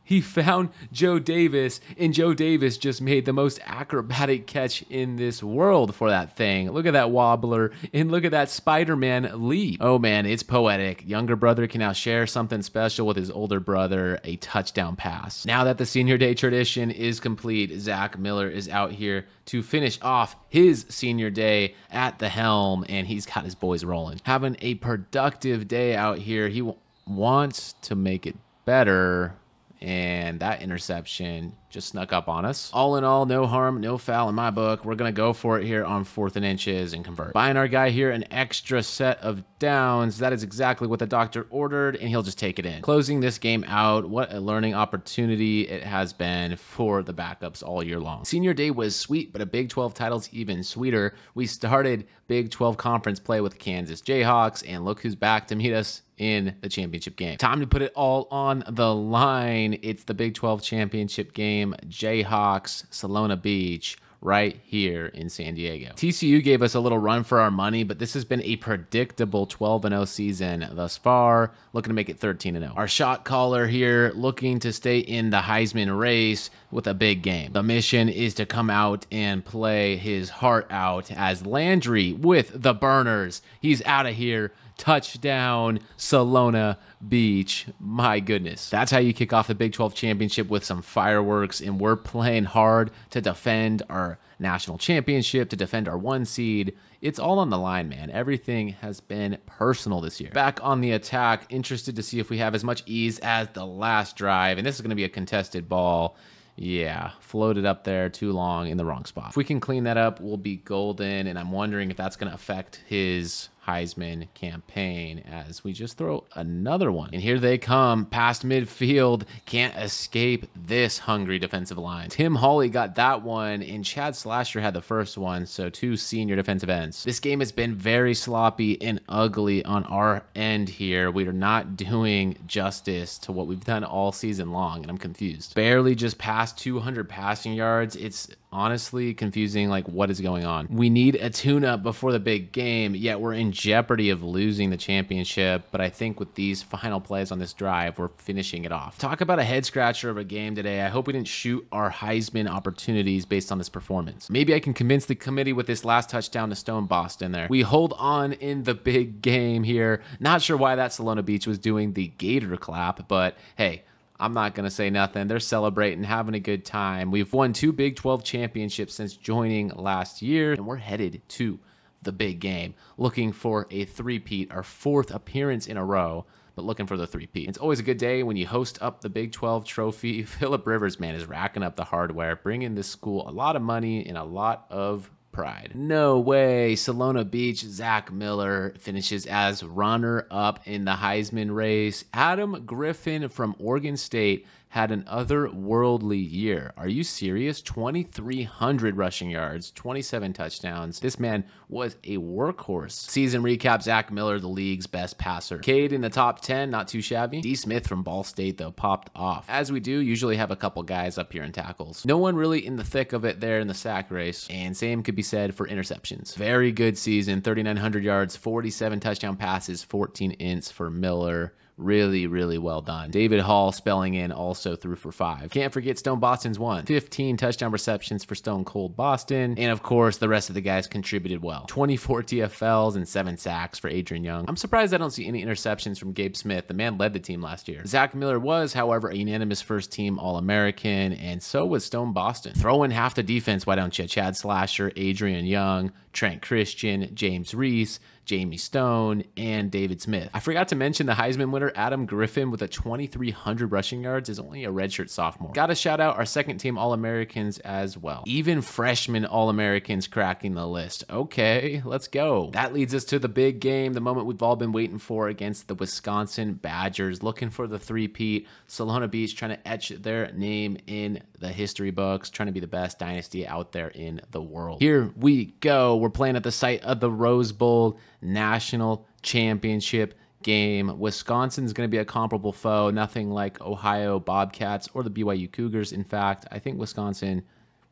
He found Joe Davis, and Joe Davis just made the most acrobatic catch in this world for that thing. Look at that wobbler, and look at that Spider-Man leap. Oh man, it's poetic. Younger brother can now share something special with his older brother, a touchdown pass. Now that the senior day tradition is complete, Zach Miller is out here to finish off his senior day at the helm, and he's got his boys rolling. Having a productive day out here. He wants to make it better, and that interception just snuck up on us. All in all, no harm, no foul in my book. We're going to go for it here on 4th and inches and convert. Buying our guy here an extra set of downs. That is exactly what the doctor ordered, and he'll just take it in. Closing this game out, what a learning opportunity it has been for the backups all year long. Senior day was sweet, but a Big 12 title's even sweeter. We started Big 12 conference play with Kansas Jayhawks, and look who's back to meet us in the championship game. Time to put it all on the line. It's the Big 12 championship game. Jayhawks, Solana Beach, right here in San Diego. TCU gave us a little run for our money, but this has been a predictable 12-0 season thus far, looking to make it 13-0. Our shot caller here looking to stay in the Heisman race with a big game. The mission is to come out and play his heart out as Landry with the burners. He's out of here. Touchdown, Solana Beach. My goodness. That's how you kick off the Big 12 championship, with some fireworks, and we're playing hard to defend our national championship, to defend our 1 seed. It's all on the line, man. Everything has been personal this year. Back on the attack, interested to see if we have as much ease as the last drive, and this is going to be a contested ball. Yeah, floated up there too long in the wrong spot. If we can clean that up, we'll be golden, and I'm wondering if that's going to affect his Heisman campaign, as we just throw another one. And here they come past midfield. Can't escape this hungry defensive line. Tim Hawley got that one, and Chad Slasher had the first one, so 2 senior defensive ends. This game has been very sloppy and ugly on our end here. We are not doing justice to what we've done all season long, and I'm confused. Barely just past 200 passing yards. It's honestly confusing, like, what is going on? We need a tune-up before the big game, yet we're in jeopardy of losing the championship, but I think with these final plays on this drive, we're finishing it off. Talk about a head-scratcher of a game today. I hope we didn't shoot our Heisman opportunities based on this performance. Maybe I can convince the committee with this last touchdown to Stone Boston there. We hold on in the big game here. Not sure why that Solana Beach was doing the gator clap, but hey, I'm not going to say nothing. They're celebrating, having a good time. We've won 2 Big 12 championships since joining last year, and we're headed to the big game, looking for a three-peat, our 4th appearance in a row, but looking for the three-peat. It's always a good day when you host up the Big 12 trophy. Philip Rivers, man, is racking up the hardware, bringing this school a lot of money and a lot of Pride. No way. Solana Beach, Zach Miller finishes as runner-up in the Heisman race. Adam Griffin from Oregon State had an otherworldly year. Are you serious? 2,300 rushing yards, 27 touchdowns. This man was a workhorse. Season recap, Zach Miller, the league's best passer. Cade in the top 10, not too shabby. D. Smith from Ball State, though, popped off. As we do, usually have a couple guys up here in tackles. No one really in the thick of it there in the sack race, and same could be said for interceptions. Very good season, 3,900 yards, 47 touchdown passes, 14 ints for Miller. Really, really well done. David Hall spelling in also threw for 5. Can't forget Stone Boston's one. 15 touchdown receptions for Stone Cold Boston. And of course, the rest of the guys contributed well. 24 TFLs and 7 sacks for Adrian Young. I'm surprised I don't see any interceptions from Gabe Smith. The man led the team last year. Zach Miller was, however, a unanimous first-team All-American, and so was Stone Boston. Throw in half the defense, why don't you? Chad Slasher, Adrian Young, Trent Christian, James Reese, Jamie Stone, and David Smith. I forgot to mention the Heisman winner, Adam Griffin, with a 2,300 rushing yards, is only a redshirt sophomore. Gotta shout out our second-team All-Americans as well. Even freshman All-Americans cracking the list. Okay, let's go. That leads us to the big game, the moment we've all been waiting for against the Wisconsin Badgers, looking for the three-peat. Solana Beach trying to etch their name in the history books, trying to be the best dynasty out there in the world. Here we go. We're playing at the site of the Rose Bowl National Championship game. Wisconsin's going to be a comparable foe, nothing like Ohio Bobcats or the BYU Cougars. In fact, I think Wisconsin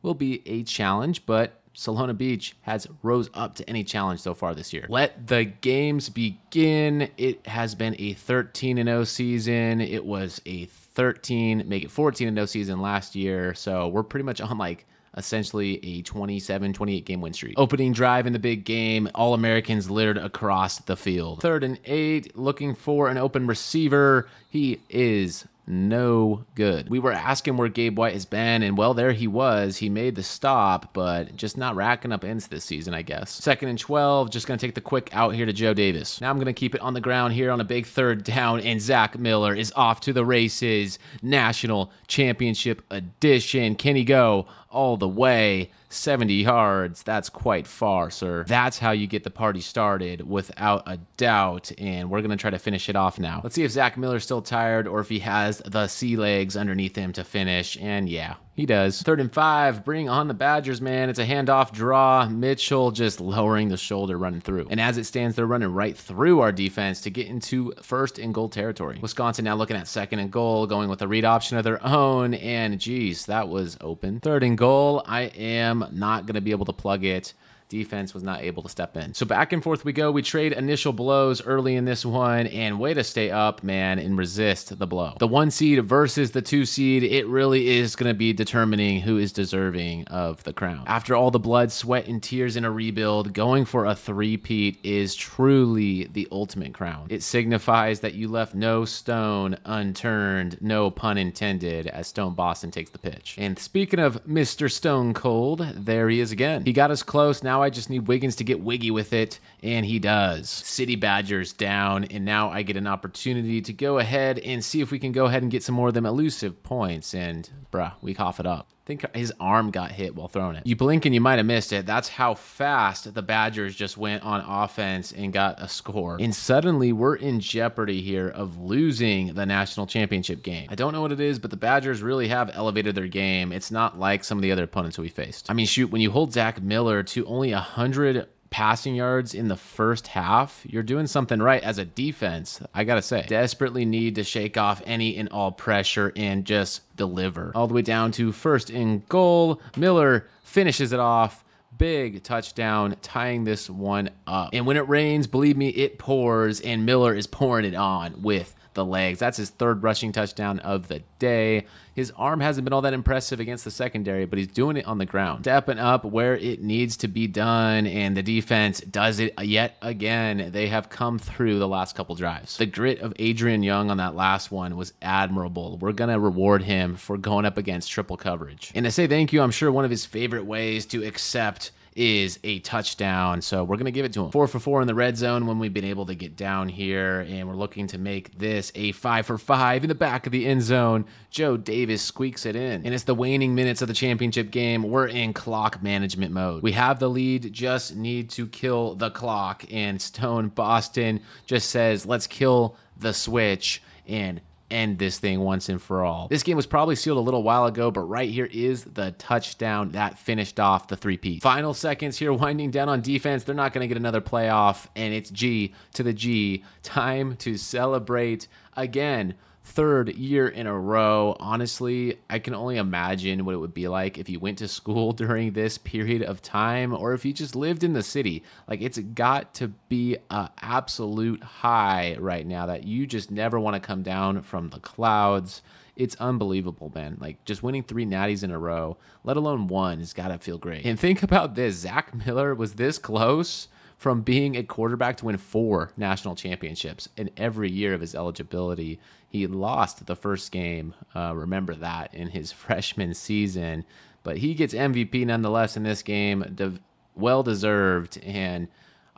will be a challenge, but Solana Beach has rose up to any challenge so far this year. Let the games begin. It has been a 13-0 season. It was a 13, make it 14-0 season last year, so we're pretty much on like essentially a 27-28 game win streak. Opening drive in the big game, All-Americans littered across the field. 3rd and 8, looking for an open receiver. He is no good. We were asking where Gabe White has been, and well, there he was. He made the stop, but just not racking up ends this season, I guess. 2nd and 12, just gonna take the quick out here to Joe Davis. Now I'm gonna keep it on the ground here on a big 3rd down, and Zach Miller is off to the races. National Championship edition. Can he go all the way? 70 yards. That's quite far, sir. That's how you get the party started, without a doubt, and we're gonna try to finish it off now. Let's see if Zach Miller's still tired or if he has the sea legs underneath him to finish, and yeah, he does. 3rd and 5, bring on the Badgers, man. It's a handoff draw. Mitchell just lowering the shoulder, running through. And as it stands, they're running right through our defense to get into 1st and goal territory. Wisconsin now looking at 2nd and goal, going with a read option of their own, and geez, that was open. 3rd and goal, I am not going to be able to plug it. Defense was not able to step in. So back and forth we go. We trade initial blows early in this one, and way to stay up, man, and resist the blow. The 1 seed versus the 2 seed, it really is going to be determining who is deserving of the crown. After all the blood, sweat, and tears in a rebuild, going for a 3-peat is truly the ultimate crown. It signifies that you left no stone unturned, no pun intended, as Stone Boston takes the pitch. And speaking of Mr. Stone Cold, there he is again. He got us close. Now I just need Wiggins to get wiggy with it, and he does. City Badgers down, and now I get an opportunity to go ahead and see if we can go ahead and get some more of them elusive points, and bruh, we cough it up. I think his arm got hit while throwing it. You blink and you might have missed it. That's how fast the Badgers just went on offense and got a score. And suddenly we're in jeopardy here of losing the national championship game. I don't know what it is, but the Badgers really have elevated their game. It's not like some of the other opponents we faced. I mean, shoot, when you hold Zach Miller to only 100 passing yards in the 1st half, you're doing something right as a defense, I gotta say. Desperately need to shake off any and all pressure and just deliver. All the way down to 1st and goal. Miller finishes it off. Big touchdown, tying this one up. And when it rains, believe me, it pours, and Miller is pouring it on with the legs. That's his 3rd rushing touchdown of the day. His arm hasn't been all that impressive against the secondary, but he's doing it on the ground, stepping up where it needs to be done, and the defense does it yet again. They have come through the last couple drives. The grit of Adrian Young on that last one was admirable. We're gonna reward him for going up against triple coverage. And to say thank you, I'm sure one of his favorite ways to accept is a touchdown. So we're going to give it to him. 4 for 4 in the red zone when we've been able to get down here. And we're looking to make this a 5 for 5 in the back of the end zone. Joe Davis squeaks it in. And it's the waning minutes of the championship game. We're in clock management mode. We have the lead, just need to kill the clock. And Stone Boston just says, let's kill the switch and end this thing once and for all. This game was probably sealed a little while ago, but right here is the touchdown that finished off the three-peat. Final seconds here winding down on defense. They're not going to get another playoff, and it's G to the G. Time to celebrate again. Third year in a row. Honestly, I can only imagine what it would be like if you went to school during this period of time, or if you just lived in the city. Like, it's got to be an absolute high right now that you just never want to come down from the clouds. It's unbelievable, man. Like, just winning 3 natties in a row, let alone one, has got to feel great. And think about this. Zach Miller was this close from being a quarterback to win 4 national championships in every year of his eligibility. He lost the first game, remember that, in his freshman season. But he gets MVP nonetheless in this game, well-deserved, and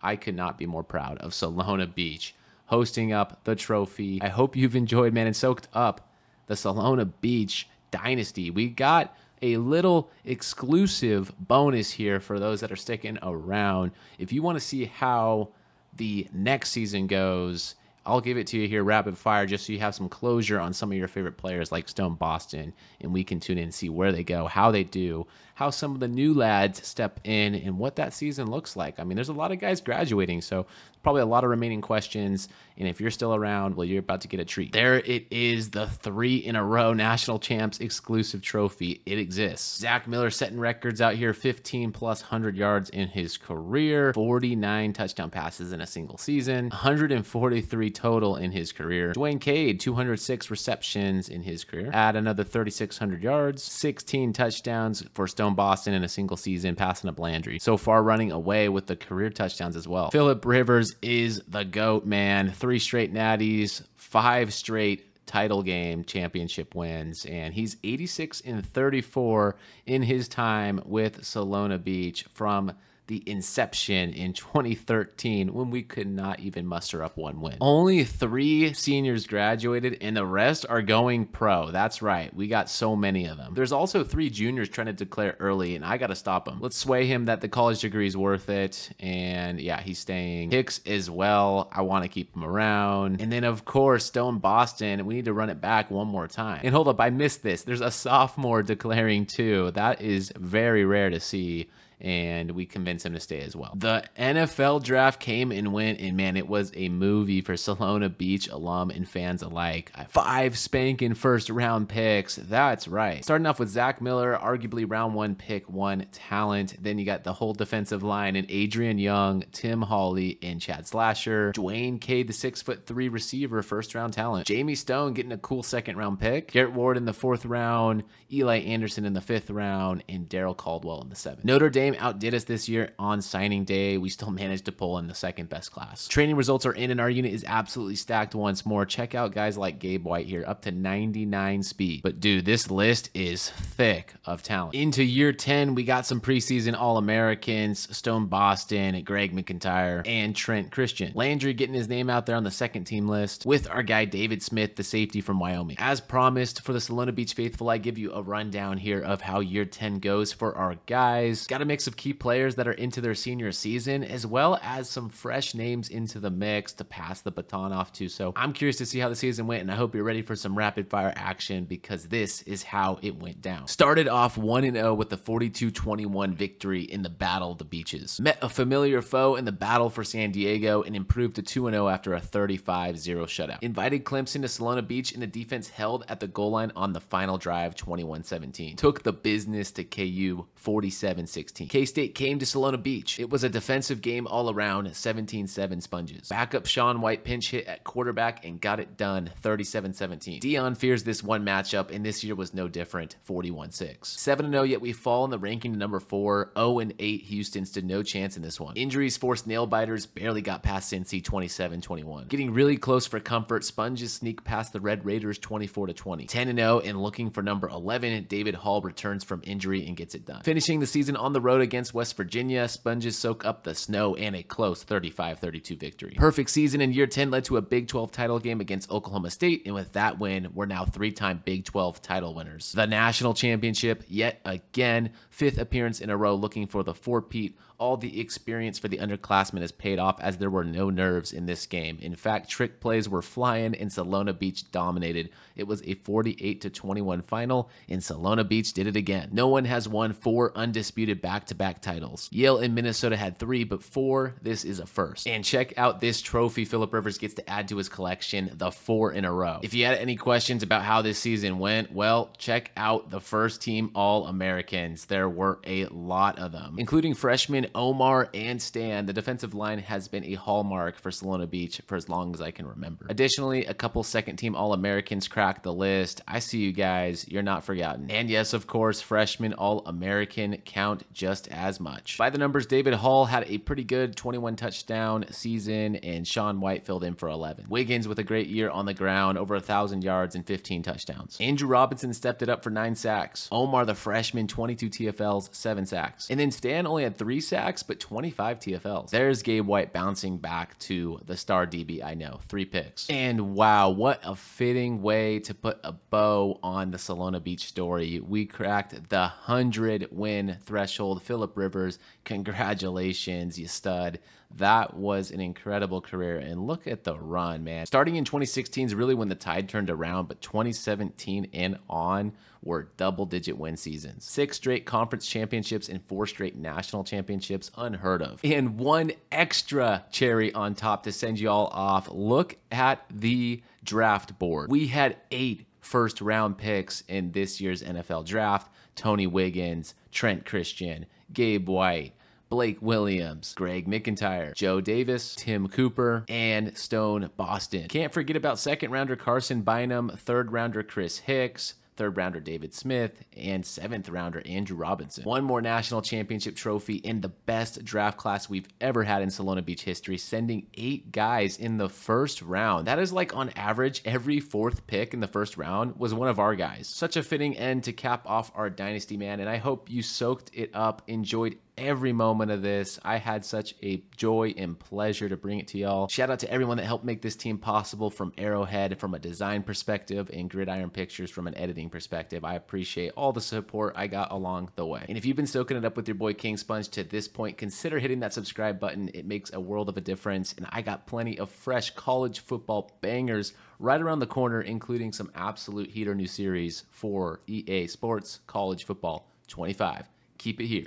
I could not be more proud of Solana Beach hosting up the trophy. I hope you've enjoyed, man, and soaked up the Solana Beach dynasty. We got a little exclusive bonus here for those that are sticking around. If you want to see how the next season goes, I'll give it to you here rapid fire, just so you have some closure on some of your favorite players like Stone Boston, and we can tune in and see where they go, how they do, how some of the new lads step in, and what that season looks like. I mean, there's a lot of guys graduating, so probably a lot of remaining questions. And if you're still around, well, you're about to get a treat. There it is, the 3 in a row national champs exclusive trophy. It exists. Zach Miller setting records out here, 15+ 100 yards in his career, 49 touchdown passes in a single season, 143 total in his career. Dwayne Cade, 206 receptions in his career. Add another 3,600 yards, 16 touchdowns for Stone Boston in a single season, passing up Landry. So far running away with the career touchdowns as well. Phillip Rivers is the GOAT, man. 3 straight natties, 5 straight title game championship wins, and he's 86 and 34 in his time with Solana Beach from the inception in 2013, when we could not even muster up one win. Only 3 seniors graduated, and the rest are going pro. That's right. We got so many of them. There's also 3 juniors trying to declare early, and I got to stop him. Let's sway him that the college degree is worth it, and yeah, he's staying. Hicks as well. I want to keep him around. And then, of course, Stone Boston. We need to run it back one more time. And hold up, I missed this. There's a sophomore declaring too. That is very rare to see, and we convinced him to stay as well. The NFL draft came and went, and man, it was a movie for Solana Beach alum and fans alike. 5 spanking first-round picks. That's right. Starting off with Zach Miller, arguably round 1 pick 1 talent. Then you got the whole defensive line and Adrian Young, Tim Hawley, and Chad Slasher. Dwayne Cade, the 6'3" receiver, first-round talent. Jamie Stone getting a cool 2nd-round pick. Garrett Ward in the 4th round. Eli Anderson in the 5th round, and Daryl Caldwell in the 7th. Notre Dame outdid us this year on signing day. We still managed to pull in the 2nd best class. Training results are in, and our unit is absolutely stacked once more. Check out guys like Gabe White here, up to 99 speed. But dude, this list is thick of talent. Into year 10, we got some preseason All-Americans, Stone Boston, Greg McIntyre, and Trent Christian. Landry getting his name out there on the 2nd team list with our guy David Smith, the safety from Wyoming. As promised, for the Solana Beach faithful, I give you a rundown here of how year 10 goes for our guys. Got a mix of key players that are into their senior season, as well as some fresh names into the mix to pass the baton off to. So I'm curious to see how the season went, and I hope you're ready for some rapid fire action, because this is how it went down. Started off 1-0 with the 42-21 victory in the Battle of the Beaches. Met a familiar foe in the battle for San Diego and improved to 2-0 after a 35-0 shutout. Invited Clemson to Solana Beach, and the defense held at the goal line on the final drive, 21-17. Took the business to KU, 47-16. K-State came to Solana Beach. It was a defensive game all around, 17-7 sponges. Backup Sean White pinch hit at quarterback and got it done, 37-17. Dion fears this one matchup, and this year was no different, 41-6. 7-0, yet we fall in the ranking to number 4. 0-8 Houston stood no chance in this one. Injuries forced nail-biters, barely got past Cincy, 27-21. Getting really close for comfort, sponges sneak past the Red Raiders, 24-20. 10-0, and looking for number 11, David Hall returns from injury and gets it done. Finishing the season on the road Minnesota against West Virginia. Sponges soak up the snow and a close 35-32 victory. Perfect season in year 10 led to a Big 12 title game against Oklahoma State, and with that win, we're now three-time Big 12 title winners. The national championship, yet again, fifth appearance in a row looking for the four-peat. All the experience for the underclassmen has paid off, as there were no nerves in this game. In fact, trick plays were flying and Solana Beach dominated. It was a 48-21 final, and Solana Beach did it again. No one has won four undisputed back-to-back titles. Yale and Minnesota had three, but four, this is a first. And check out this trophy Phillip Rivers gets to add to his collection, the four in a row. If you had any questions about how this season went, well, check out the first team All-Americans. There were a lot of them, including freshmen Omar and Stan. The defensive line has been a hallmark for Solana Beach for as long as I can remember. Additionally, a couple second-team All-Americans cracked the list. I see you guys. You're not forgotten. And yes, of course, freshman All-American count just as much. By the numbers, David Hall had a pretty good 21-touchdown season, and Sean White filled in for 11. Wiggins with a great year on the ground, over 1,000 yards and 15 touchdowns. Andrew Robinson stepped it up for 9 sacks. Omar, the freshman, 22 TFLs, 7 sacks. And then Stan only had 3 sacks, but 25 TFLs. There's Gabe White bouncing back to the star DB, I know, 3 picks. And wow, what a fitting way to put a bow on the Solana Beach story. We cracked the 100-win threshold. Phillip Rivers, congratulations, you stud. That was an incredible career, and look at the run, man. Starting in 2016 is really when the tide turned around, but 2017 and on were double-digit win seasons. 6 straight conference championships and 4 straight national championships, unheard of. And one extra cherry on top to send you all off. Look at the draft board. We had 8 first-round picks in this year's NFL draft. Tony Wiggins, Trent Christian, Gabe White, Blake Williams, Greg McIntyre, Joe Davis, Tim Cooper, and Stone Boston. Can't forget about second-rounder Carson Bynum, third-rounder Chris Hicks, third-rounder David Smith, and seventh-rounder Andrew Robinson. One more national championship trophy and the best draft class we've ever had in Solana Beach history, sending 8 guys in the first round. That is like, on average, every 4th pick in the first round was one of our guys. Such a fitting end to cap off our dynasty, man, and I hope you soaked it up, enjoyed every moment of this. I had such a joy and pleasure to bring it to y'all. Shout out to everyone that helped make this team possible, from Arrowhead from a design perspective and Gridiron Pictures from an editing perspective. I appreciate all the support I got along the way. And if you've been soaking it up with your boy King Sponge to this point, consider hitting that subscribe button. It makes a world of a difference. And I got plenty of fresh college football bangers right around the corner, including some absolute heater new series for EA Sports College Football 25. Keep it here.